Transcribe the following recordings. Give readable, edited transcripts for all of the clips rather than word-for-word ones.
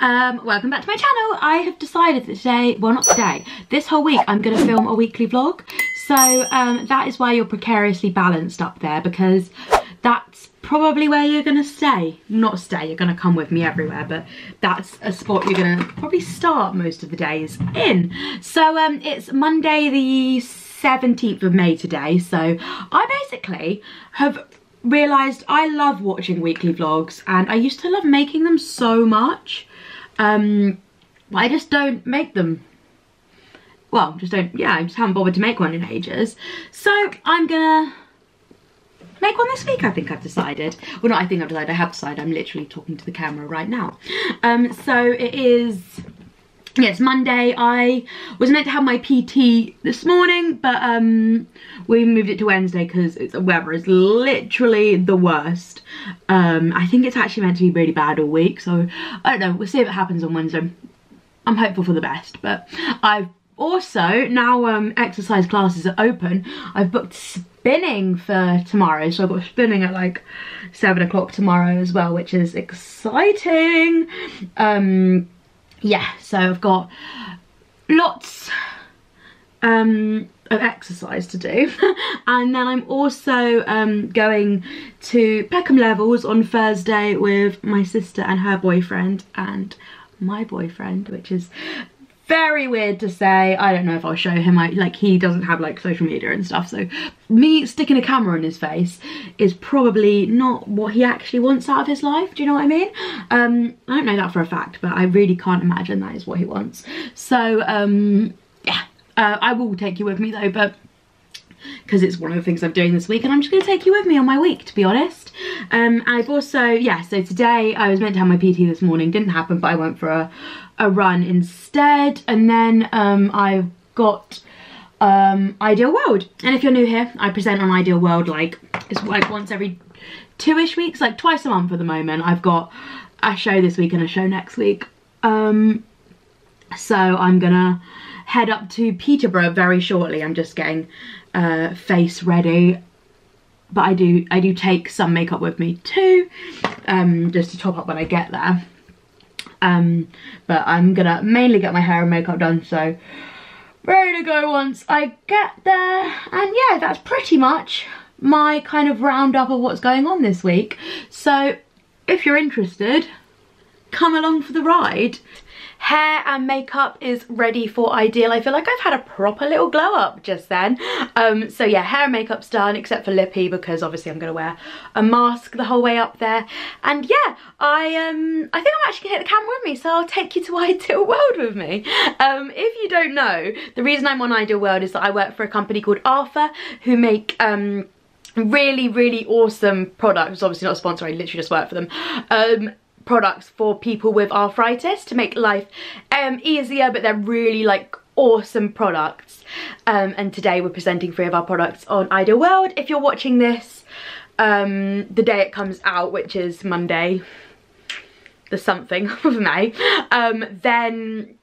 Welcome back to my channel. I have decided that today, well not today, this whole week I'm going to film a weekly vlog. So that is why you're precariously balanced up there, because that's probably where you're going to stay. Not stay, you're going to come with me everywhere, but that's a spot you're going to probably start most of the days in. So it's Monday the 17th of May today, so I basically have realised I love watching weekly vlogs and I used to love making them so much. I just don't make them. Well, just don't, yeah, I just haven't bothered to make one in ages. So I'm gonna make one this week, I think I've decided. Well, not I think I've decided, I have decided. I'm literally talking to the camera right now. So it is, yes, Monday. I was meant to have my PT this morning, but we moved it to Wednesday because the weather is literally the worst. I think it's actually meant to be really bad all week, so I don't know. We'll see if it happens on Wednesday. I'm hopeful for the best, but I've also, now exercise classes are open, I've booked spinning for tomorrow, so I've got spinning at like 7 o'clock tomorrow as well, which is exciting. Yeah, so I've got lots of exercise to do. And then I'm also going to Peckham Levels on Thursday with my sister and her boyfriend and my boyfriend, which is very weird to say. I don't know if I'll show him. Like, he doesn't have like social media and stuff, so me sticking a camera in his face is probably not what he actually wants out of his life. Do you know what I mean? I don't know that for a fact, but I really can't imagine that is what he wants. So yeah, I will take you with me though, but because it's one of the things I'm doing this week, and I'm just going to take you with me on my week, to be honest. I've also, yeah, so today I was meant to have my PT this morning, didn't happen, but I went for a run instead. And then I've got Ideal World, and if you're new here, I present on Ideal World like it's like once every two-ish weeks, like twice a month at the moment. I've got a show this week and a show next week, so I'm gonna head up to Peterborough very shortly. I'm just getting face ready, but I do take some makeup with me too, just to top up when I get there. But I'm gonna mainly get my hair and makeup done, so ready to go once I get there. And yeah, that's pretty much my kind of roundup of what's going on this week. So if you're interested, come along for the ride. Hair and makeup is ready for Ideal. I feel like I've had a proper little glow up just then. So yeah, hair and makeup's done, except for lippy, because obviously I'm gonna wear a mask the whole way up there. And yeah, I think I'm actually gonna hit the camera with me, so I'll take you to Ideal World with me. If you don't know, the reason I'm on Ideal World is that I work for a company called Arthr, who make really, really awesome products. Obviously not a sponsor, I literally just work for them. Products for people with arthritis to make life easier, but they're really like awesome products, and today we're presenting three of our products on Ideal World. If you're watching this the day it comes out, which is Monday the something of May, then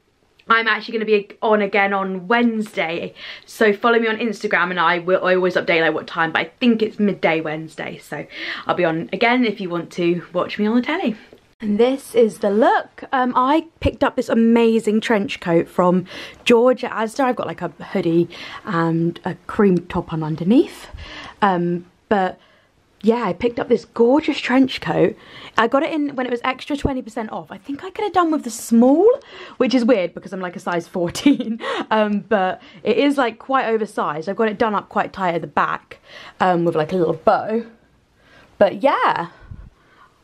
I'm actually going to be on again on Wednesday, so follow me on Instagram and I always update like what time, but I think it's midday Wednesday, so I'll be on again if you want to watch me on the telly. And this is the look. I picked up this amazing trench coat from George at Asda. I've got like a hoodie and a cream top on underneath. But yeah, I picked up this gorgeous trench coat. I got it in when it was extra 20% off. I think I could have done with the small, which is weird because I'm like a size 14. But it is like quite oversized. I've got it done up quite tight at the back with like a little bow. But yeah,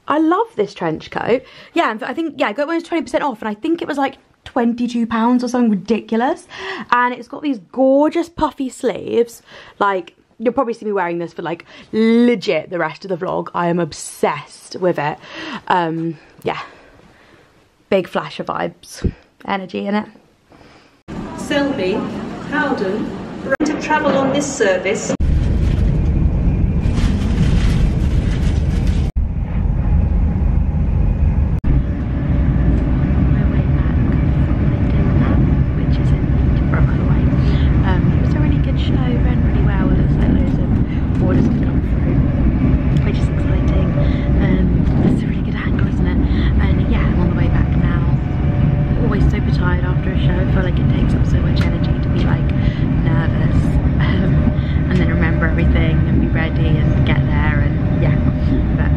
I love this trench coat. Yeah, I think, yeah, I got it when it was 20% off, and I think it was like £22 or something ridiculous. And it's got these gorgeous puffy sleeves. Like, you'll probably see me wearing this for like legit the rest of the vlog. I am obsessed with it. Yeah, big flash of vibes, energy in it. Selby, Howden, right to travel on this service. Which is exciting. It's a really good angle, isn't it? And yeah, I'm on the way back now. everything and be ready and get there, and yeah. But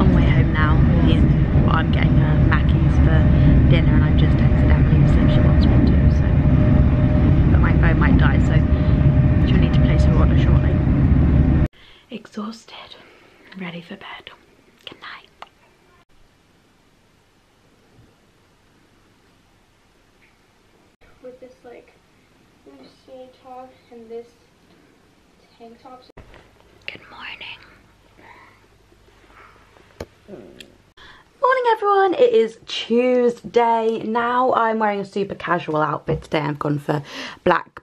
on the way home now is what I'm getting her Mackey's for dinner, and I've just accidentally said she wants one too, so. But my phone might die, so she'll need to place her order shortly. Exhausted, ready for bed. Good night. With this like loosey top and this tank top. Good morning. Morning everyone, it is Tuesday now. I'm wearing a super casual outfit today. I've gone for black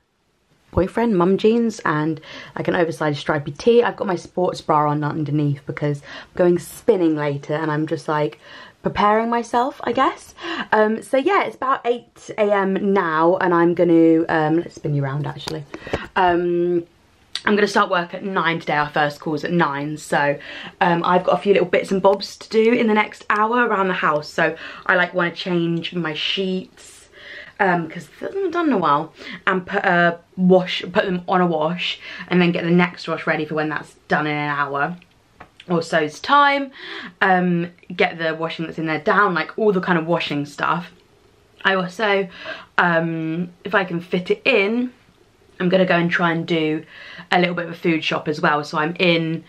boyfriend mum jeans and like an oversized stripy tee. I've got my sports bra on underneath because I'm going spinning later and I'm just like preparing myself, I guess. So yeah, it's about 8 AM now and I'm gonna let's spin you around actually. I'm gonna start work at 9 today. Our first call's at 9, so I've got a few little bits and bobs to do in the next hour around the house, so I like want to change my sheets because it hasn't done in a while, and put them on a wash and then get the next wash ready for when that's done in an hour or so's time. Get the washing that's in there down, like all the kind of washing stuff. I also, if I can fit it in, I'm gonna go and try and do a little bit of a food shop as well. So I'm in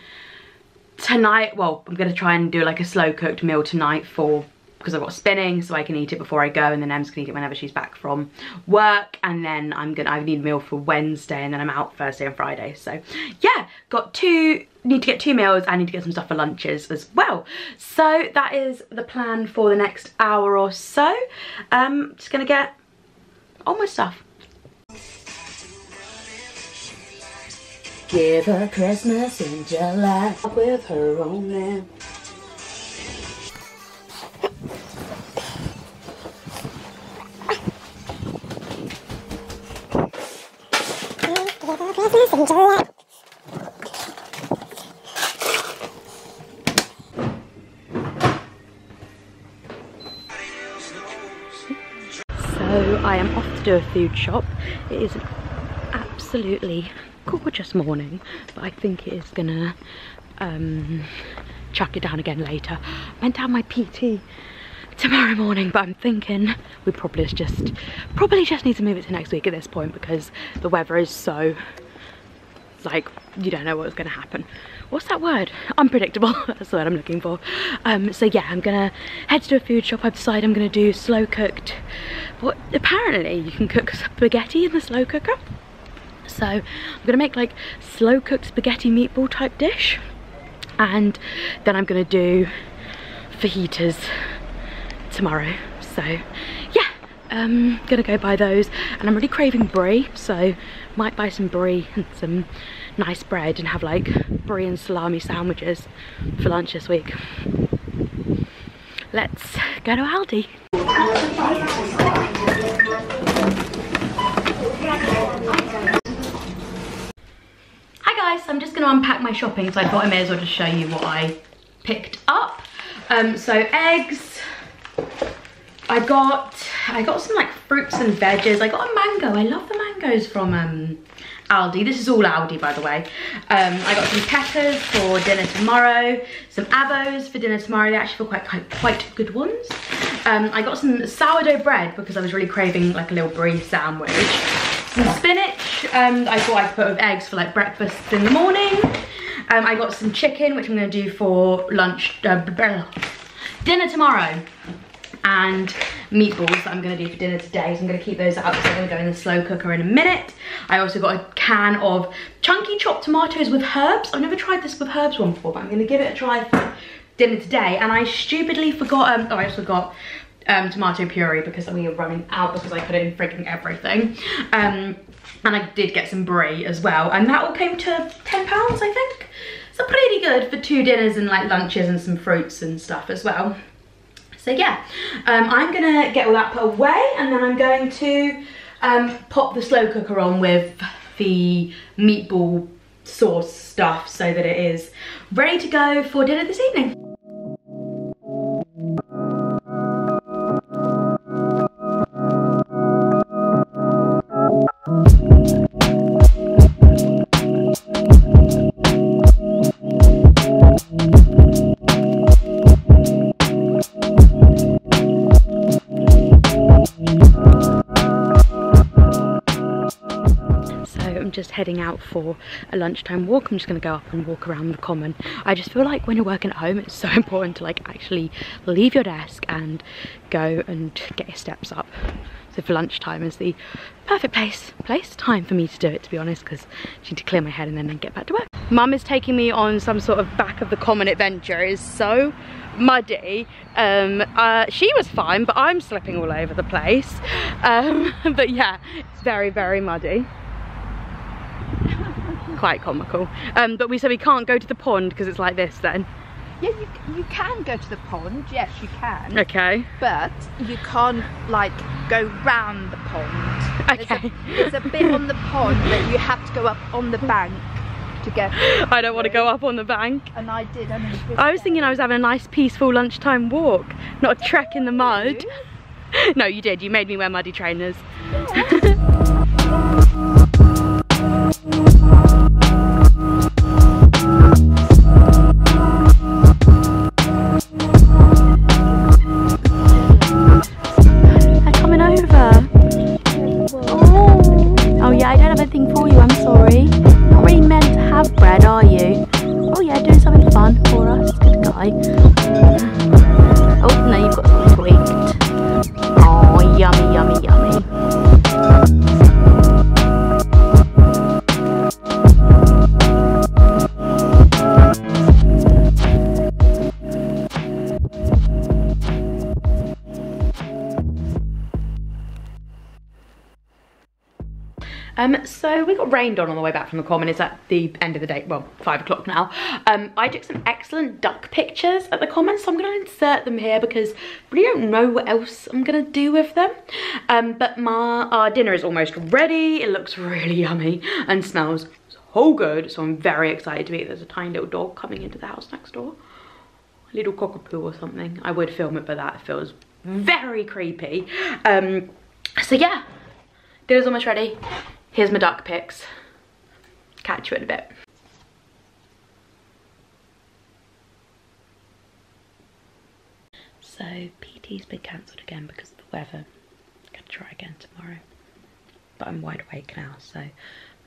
tonight, well, I'm gonna try and do like a slow cooked meal tonight for, because I've got spinning, so I can eat it before I go, and then Em's can eat it whenever she's back from work, and then I need a meal for Wednesday, and then I'm out Thursday and Friday. So yeah, need to get 2 meals, and need to get some stuff for lunches as well. So that is the plan for the next hour or so. Just gonna get on with stuff. Give her Christmas in July with her own name. Do a food shop. It is an absolutely gorgeous morning, but I think it is gonna chuck it down again later. I meant to have my PT tomorrow morning, but I'm thinking we probably just need to move it to next week at this point, because the weather is so, like, you don't know what's gonna happen. What's that word? Unpredictable. That's the word I'm looking for. So yeah, I'm gonna head to a food shop. I've decided I'm gonna do slow cooked, but apparently you can cook spaghetti in the slow cooker, so I'm gonna make like slow cooked spaghetti meatball type dish, and then I'm gonna do fajitas tomorrow. So yeah, gonna go buy those, and I'm really craving brie, so might buy some brie and some nice bread and have like brie and salami sandwiches for lunch this week. Let's go to Aldi. Hi guys, I'm just gonna unpack my shopping, so I thought I may as well just show you what I picked up. So eggs, I got some like fruits and veggies. I got a mango. I love the mangoes from Aldi. This is all Aldi, by the way. I got some peppers for dinner tomorrow, some avos for dinner tomorrow. They actually feel quite good ones. I got some sourdough bread because I was really craving like a little brie sandwich. Some spinach. I thought I could put with eggs for like breakfast in the morning. I got some chicken, which I'm going to do for lunch, dinner tomorrow. And meatballs that I'm going to do for dinner today, so I'm going to keep those out because I'm going to go in the slow cooker in a minute. I also got a can of chunky chopped tomatoes with herbs. I've never tried this with herbs one before, but I'm going to give it a try for dinner today. And I stupidly forgot, I also got tomato puree because we were running out because I put it in freaking everything. And I did get some brie as well, and that all came to £10 I think. So pretty good for 2 dinners and like lunches and some fruits and stuff as well. So yeah, I'm gonna get all that put away, and then I'm going to pop the slow cooker on with the meatball sauce stuff so that it is ready to go for dinner this evening. heading out for a lunchtime walk. I'm just going to go up and walk around the common. I just feel like when you're working at home, it's so important to like actually leave your desk and go and get your steps up. So for lunchtime is the perfect time for me to do it, to be honest, because I need to clear my head and then get back to work. Mum is taking me on some sort of back of the common adventure. It's so muddy. She was fine, but I'm slipping all over the place. But yeah, it's very, very muddy. Quite comical. But we said we can't go to the pond because it's like this then. Yeah, you can go to the pond, yes you can. Okay. But you can't like go round the pond. Okay. There's a bit on the pond that you have to go up on the bank. I don't want to go up on the bank. And I did. I was thinking I was having a nice peaceful lunchtime walk, not a trek in the mud. No, you did. You made me wear muddy trainers. They're coming over. Oh yeah, I don't have anything for you. I'm sorry. Not really meant to have bread, are you? Oh yeah, doing something fun for us, good guy. Oh no, you've got something tweaked. Oh, yummy, yummy, yummy. So we got rained on the way back from the common. It's at the end of the day, well, 5 o'clock now. I took some excellent duck pictures at the common, so I'm going to insert them here because I really don't know what else I'm going to do with them. But our dinner is almost ready. It looks really yummy and smells so good, so I'm very excited to eat. There's a tiny little dog coming into the house next door. A little cockapoo or something. I would film it, but that feels very creepy. So yeah, dinner's almost ready. Here's my duck pics. Catch you in a bit. So PT's been cancelled again because of the weather. I'm gonna try again tomorrow. But I'm wide awake now, so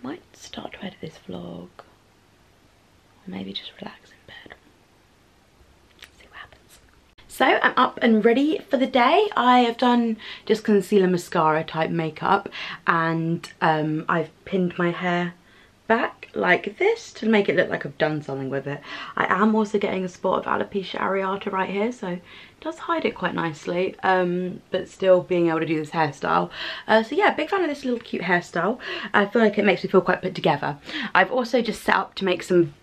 might start to edit this vlog. Or maybe just relax in bed. So I'm up and ready for the day. I have done just concealer, mascara type makeup, and I've pinned my hair back like this to make it look like I've done something with it. I am also getting a spot of alopecia areata right here, so it does hide it quite nicely, but still being able to do this hairstyle. So yeah, big fan of this little cute hairstyle. I feel like it makes me feel quite put together. I've also just set up to make some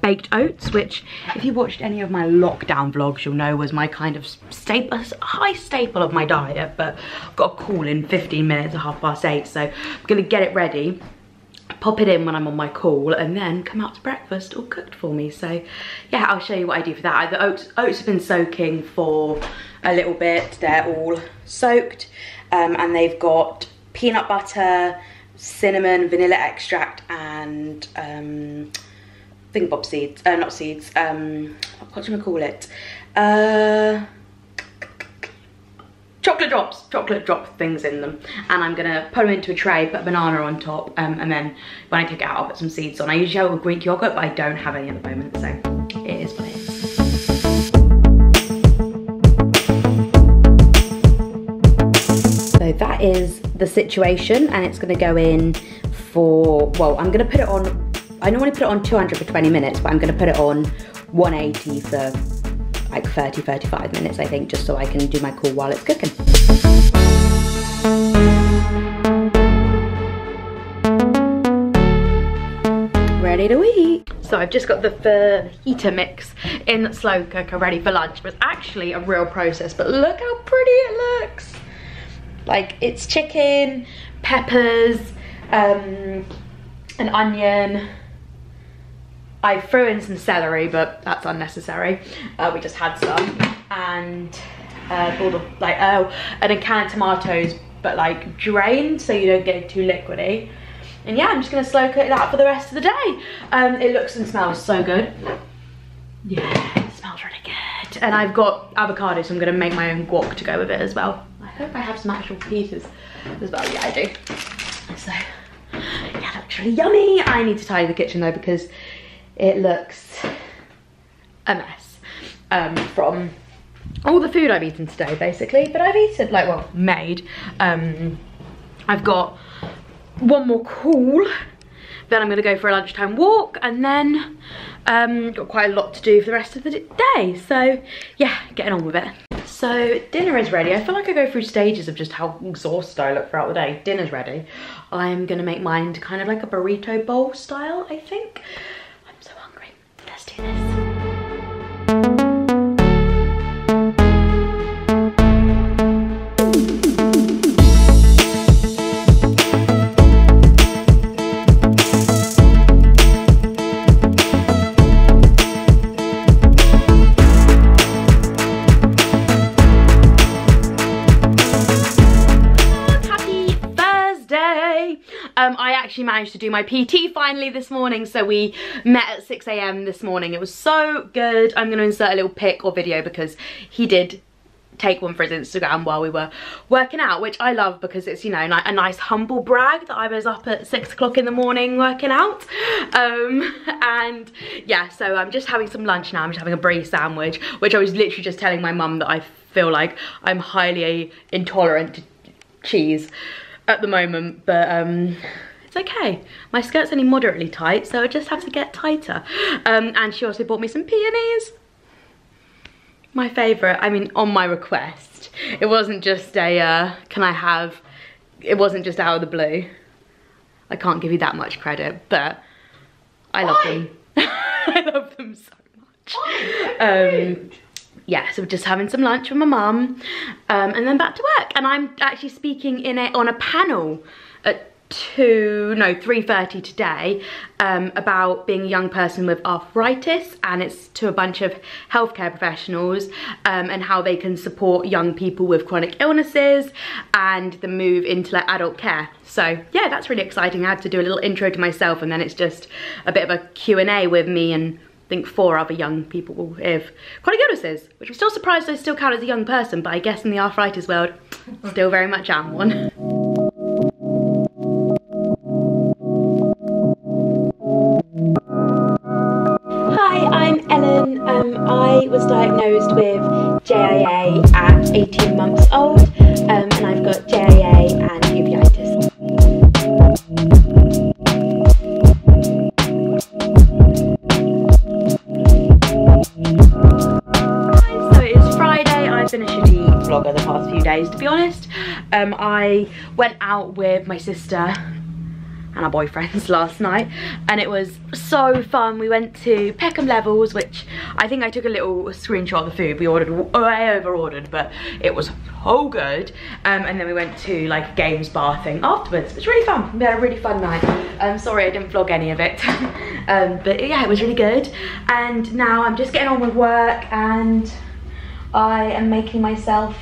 baked oats, which if you watched any of my lockdown vlogs you'll know was my kind of high staple of my diet, but I've got a call in 15 minutes at 8:30, so I'm gonna get it ready, pop it in when I'm on my call, and then come out to breakfast all cooked for me. So yeah, I'll show you what I do for that. The oats have been soaking for a little bit. They're all soaked, and they've got peanut butter, cinnamon, vanilla extract, and thingbob seeds, not seeds, what do you call it? Chocolate drop things in them. And I'm gonna put them into a tray, put a banana on top, and then when I take it out, I'll put some seeds on. I usually have it with Greek yogurt, but I don't have any at the moment, so it is what it is. So that is the situation, and it's gonna go in for, well, I'm gonna put it on, I normally put it on 200 for 20 minutes, but I'm going to put it on 180 for like 30, 35 minutes, I think, just so I can do my call while it's cooking. Ready to eat. So I've just got the fajita mix in slow cooker ready for lunch. It was actually a real process, but look how pretty it looks. Like, it's chicken, peppers, an onion. I threw in some celery, but that's unnecessary. We just had some, and and a can of tomatoes, but like drained so you don't get it too liquidy. And yeah, I'm just gonna slow cook that for the rest of the day. It looks and smells so good. Yeah, it smells really good. And I've got avocado, so I'm gonna make my own guac to go with it as well. I hope I have some actual pieces as well. Yeah, I do. So yeah, it looks really yummy. I need to tidy the kitchen though because it looks a mess from all the food I've eaten today basically. But I've eaten, like, well, made. I've got one more call, then I'm gonna go for a lunchtime walk, and then got quite a lot to do for the rest of the day. So yeah, getting on with it. So dinner is ready. I feel like I go through stages of just how exhausted I look throughout the day. Dinner's ready. I'm gonna make mine into kind of like a burrito bowl style, I think. I'm so hungry. Let's do this. I actually managed to do my PT finally this morning, so we met at 6 AM this morning. It was so good. I'm going to insert a little pic or video because he did take one for his Instagram while we were working out, which I love because it's, you know, a nice humble brag that I was up at 6 o'clock in the morning working out. And yeah, so I'm just having some lunch now. I'm just having a brie sandwich, which I was literally just telling my mum that I feel like I'm highly intolerant to cheese at the moment, but it's okay. My skirt's only moderately tight, so I just have to get tighter. And she also bought me some peonies, my favorite. I mean, on my request. It wasn't just a can I have, it wasn't just out of the blue. I can't give you that much credit, but I love them. I love them so much. Yeah, so we're just having some lunch with my mum, and then back to work. And I'm actually speaking on a panel at 3:30 today, about being a young person with arthritis, and it's to a bunch of healthcare professionals, and how they can support young people with chronic illnesses and the move into, like, adult care. So yeah, that's really exciting. I had to do a little intro to myself, and then it's just a bit of a Q&A with me and I think 4 other young people with chronic illnesses, which I'm still surprised I still count as a young person, but I guess in the arthritis world, still very much am one. Hi, I'm Ellen. I was diagnosed with JIA at 18 months old, and I've got JIA and uveitis. Been a shitty vlogger the past few days, to be honest. I went out with my sister and our boyfriends last night, and it was so fun. We went to Peckham Levels, which I think I took a little screenshot of the food. We ordered, I over-ordered, but it was so good. And then we went to, like, a games bar thing afterwards. It was really fun. We had a really fun night. I'm sorry I didn't vlog any of it. But yeah, it was really good. And now I'm just getting on with work, and I am making myself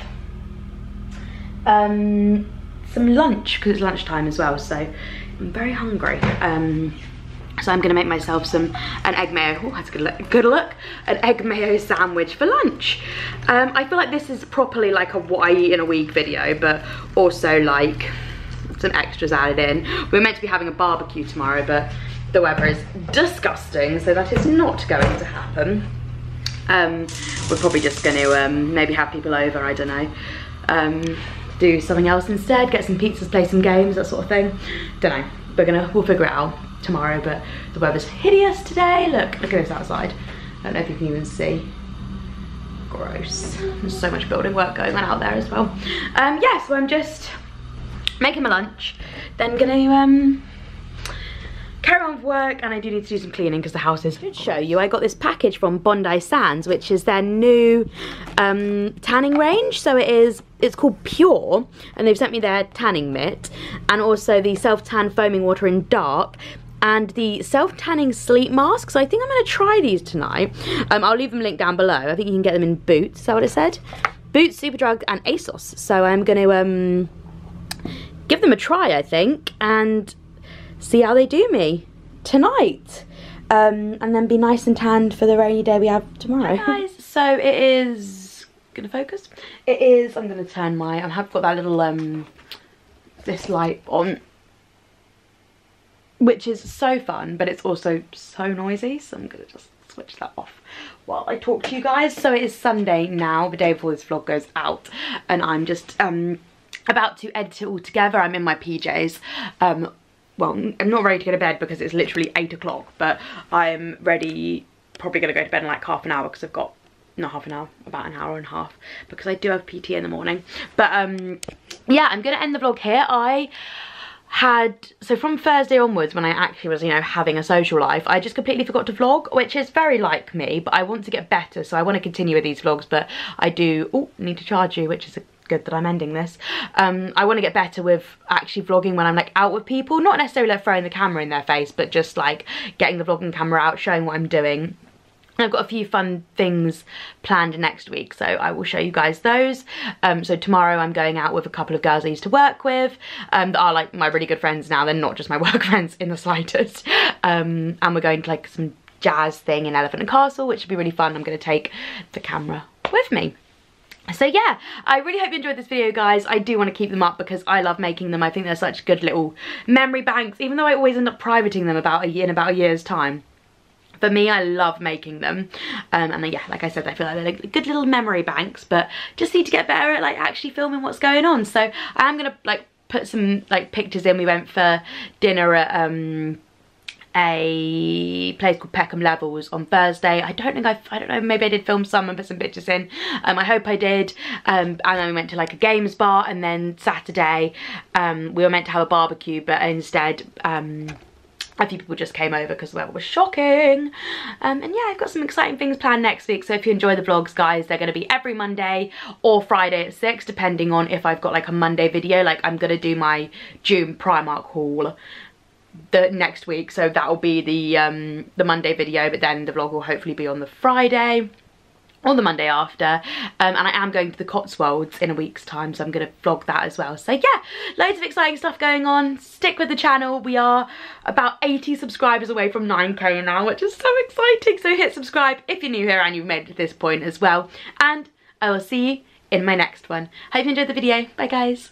some lunch because it's lunchtime as well, so I'm very hungry. So I'm gonna make myself an egg mayo. Oh, that's a good look. An egg mayo sandwich for lunch. I feel like this is properly like a what I eat in a week video, but also like some extras added in. We're meant to be having a barbecue tomorrow, but the weather is disgusting, so that is not going to happen. We're probably just going to maybe have people over, I don't know, do something else instead, get some pizzas, play some games, that sort of thing. Don't know, we'll figure it out tomorrow, but the weather's hideous today. Look at this outside. I don't know if you can even see. Gross. There's so much building work going on out there as well. Yeah, so I'm just making my lunch, then going to carry on with work, and I do need to do some cleaning because the house is... I should show you, I got this package from Bondi Sands, which is their new tanning range. So it's called Pure, and they've sent me their tanning mitt and also the self-tan foaming water in dark and the self-tanning sleep masks. So I think I'm going to try these tonight. I'll leave them linked down below. I think you can get them in Boots, is that what it said? Boots, Superdrug and ASOS. So I'm going to give them a try, I think, and see how they do me tonight, and then be nice and tanned for the rainy day we have tomorrow. Hi guys, so it is gonna focus. It is. I'm gonna turn my... I have got that little this light on. which is so fun, but it's also so noisy, so I'm gonna just switch that off while I talk to you guys. So it is Sunday now, the day before this vlog goes out, and I'm just about to edit it all together. I'm in my PJs. Well, I'm not ready to go to bed because it's literally 8 o'clock, but I'm ready, probably gonna go to bed in like half an hour because I've got, not half an hour, about an hour and a half, because I do have PT in the morning. But yeah, I'm gonna end the vlog here. I had, so from Thursday onwards, when I actually was, you know, having a social life, I just completely forgot to vlog, which is very like me, but I want to get better, so I want to continue with these vlogs. But I do, oh, need to charge you, which is a good that I'm ending this. I want to get better with actually vlogging when I'm like out with people, not necessarily like throwing the camera in their face, but just like getting the vlogging camera out, showing what I'm doing. I've got a few fun things planned next week, so I will show you guys those. So tomorrow I'm going out with a couple of girls I used to work with, that are like my really good friends now. They're not just my work friends in the slightest. And we're going to like some jazz thing in Elephant and Castle, which should be really fun. I'm going to take the camera with me. So yeah, I really hope you enjoyed this video, guys. I do want to keep them up because I love making them. I think they're such good little memory banks, even though I always end up privating them in about a year's time. For me, I love making them, and yeah, like I said, I feel like they're like good little memory banks, but just need to get better at like actually filming what's going on. So I am gonna like put some like pictures in. We went for dinner at a place called Peckham Levels on Thursday. I don't know, maybe I did film some and put some pictures in. I hope I did. And then we went to like a games bar, and then Saturday we were meant to have a barbecue, but instead a few people just came over because the weather was shocking. And yeah, I've got some exciting things planned next week. So if you enjoy the vlogs, guys, they're going to be every Monday or Friday at 6, depending on if I've got like a Monday video. Like I'm going to do my June Primark haul the next week, so that will be the Monday video. But then the vlog will hopefully be on the Friday or the Monday after. And I am going to the Cotswolds in a week's time, so I'm going to vlog that as well. So yeah, loads of exciting stuff going on. Stick with the channel. We are about 80 subscribers away from 9k now, which is so exciting. So hit subscribe if you're new here and you've made it to this point as well. And I will see you in my next one. Hope you enjoyed the video. Bye, guys.